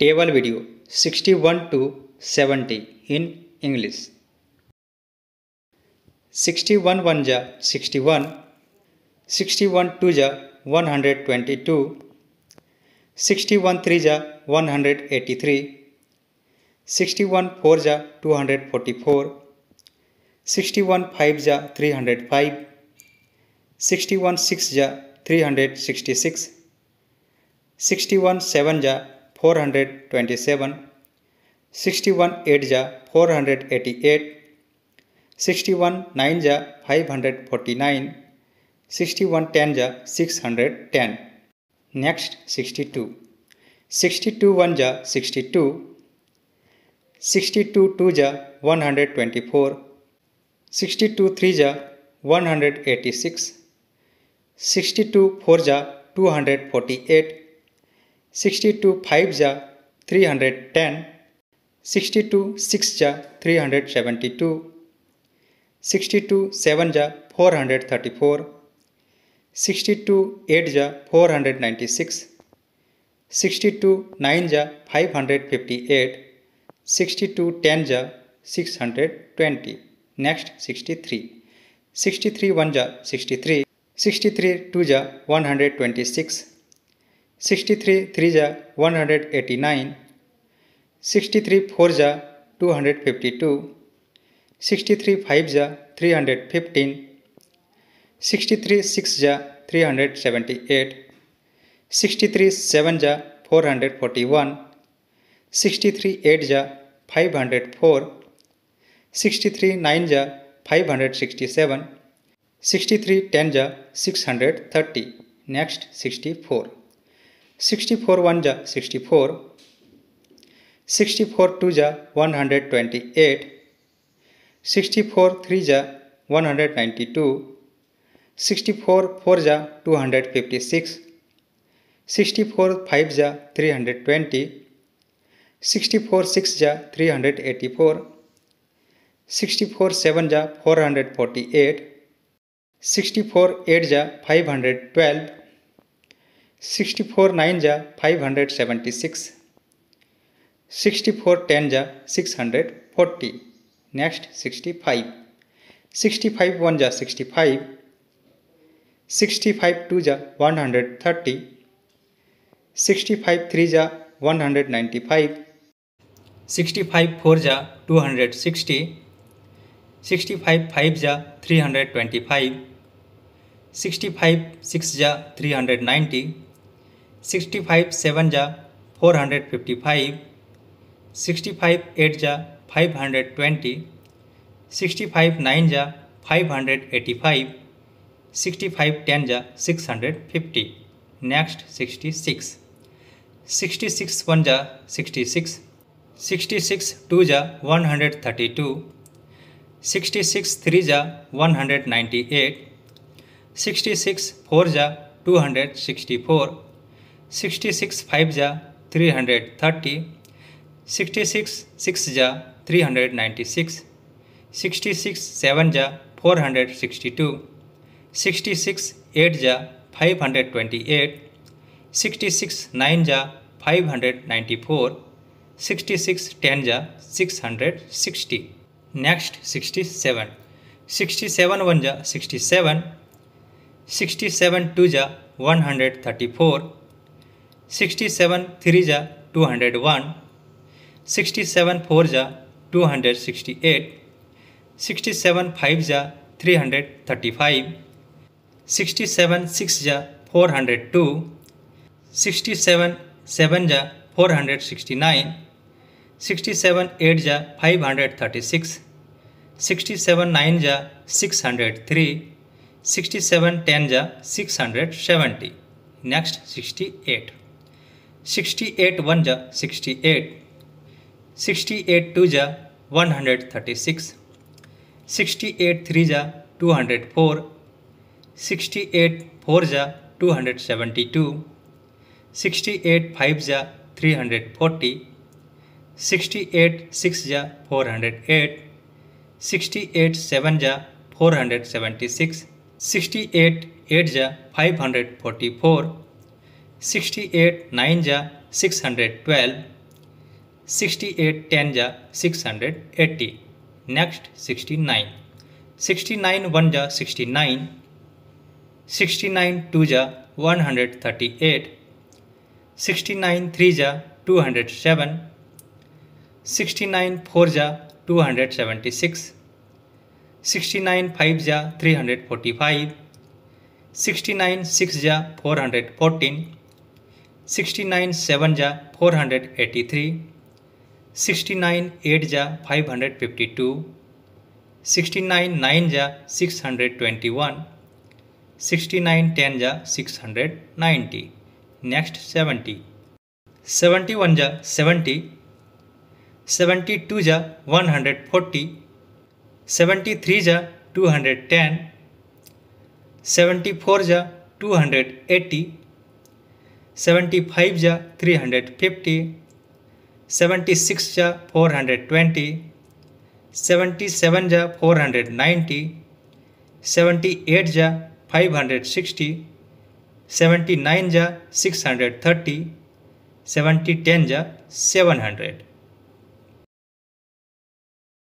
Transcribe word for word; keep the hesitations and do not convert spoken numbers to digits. Table video sixty one to seventy in English. Sixty one one जा sixty one, sixty one two जा one hundred twenty two, sixty one three जा one hundred eighty three, sixty one four जा two hundred forty four, sixty one five जा three hundred five, sixty one six जा three hundred sixty six, sixty one seven जा four hundred twenty seven, sixty one eight जा four hundred eighty eight, sixty one nine जा five hundred forty nine, sixty one ten जा six hundred ten. Next sixty two, sixty two one जा sixty two, sixty two two जा one hundred twenty four, sixty two three जा one hundred eighty six, sixty two four जा two hundred forty eight, sixty two five जा three hundred ten, sixty two six जा three hundred seventy two, sixty two seven जा four hundred thirty four, sixty two eight जा four hundred ninety six, sixty two nine जा five hundred fifty eight, sixty two ten जा six hundred twenty. Next sixty three, sixty three one जा sixty three, sixty three two जा one hundred twenty six, sixty three three जा one hundred eighty nine, sixty three four जा two hundred fifty two, sixty three five जा three hundred fifteen, sixty three six जा three hundred seventy eight, sixty three seven जा four hundred forty one, sixty three eight जा five hundred four, sixty three nine जा five hundred sixty seven, sixty three ten जा six hundred thirty. Next sixty four, sixty four one जा sixty four, sixty four two जा one hundred twenty eight, sixty four three जा one hundred ninety two, sixty four four जा two hundred fifty six, sixty four five जा three hundred twenty, sixty four six जा three hundred eighty four, sixty four seven जा four hundred forty eight, sixty four eight जा five hundred twelve, sixty four nine जा five hundred seventy six, sixty four ten जा six hundred forty. Next sixty five, sixty five one जा sixty five, sixty five two जा one hundred thirty, sixty five three जा one hundred ninety five, sixty five four जा two hundred sixty, sixty five five जा three hundred twenty five, sixty five six जा three hundred ninety, sixty five seven जा four hundred fifty five, sixty five eight जा five hundred twenty, sixty five nine जा five hundred eighty five, sixty five ten जा six hundred fifty. Next sixty six, sixty six one जा sixty six, sixty six two जा one hundred thirty two, sixty six three जा one hundred ninety eight, sixty six four जा two hundred sixty four, sixty six five जा three hundred thirty, sixty six six जा three hundred ninety six, sixty six seven जा four hundred sixty two, sixty six eight जा five hundred twenty eight, sixty six nine जा five hundred ninety four, sixty six ten जा six hundred sixty. Next sixty seven, sixty seven one जा sixty seven, sixty seven two जा one hundred thirty four, sixty seven three जा two hundred one, sixty seven four जा two hundred sixty eight, sixty seven five जा three hundred thirty five, sixty seven six जा four hundred two, sixty seven seven जा four hundred sixty nine, sixty seven eight जा five hundred thirty six, sixty seven nine जा six hundred three, sixty seven ten जा six hundred seventy. Next sixty eight, sixty eight one जा sixty eight, sixty eight two जा one hundred thirty six, sixty eight three जा two hundred four, sixty eight four जा two hundred seventy two, sixty eight five जा three hundred forty, sixty eight six जा four hundred eight, sixty eight seven जा four hundred seventy six, sixty eight eight जा five hundred forty four, sixty eight nine जा six hundred twelve, sixty eight ten जा six hundred eighty. Next sixty nine, sixty nine one जा sixty nine, sixty nine two जा one hundred thirty eight, sixty nine three जा two hundred seven, sixty nine four जा two hundred seventy six, sixty nine five जा three hundred forty five, sixty nine six जा four hundred fourteen, sixty nine seven जा four hundred eighty three, sixty nine eight जा five hundred fifty two, sixty nine nine जा six hundred twenty one, sixty nine ten जा six hundred ninety. Next seventy, seventy one जा seventy, seventy two जा one hundred forty, seventy three जा two hundred ten, seventy four जा two hundred eighty, seventy five जा three hundred fifty, seventy six जा four hundred twenty, seventy seven जा four hundred ninety, seventy eight जा five hundred sixty, seventy nine जा six hundred thirty, seventy ten जा seven hundred.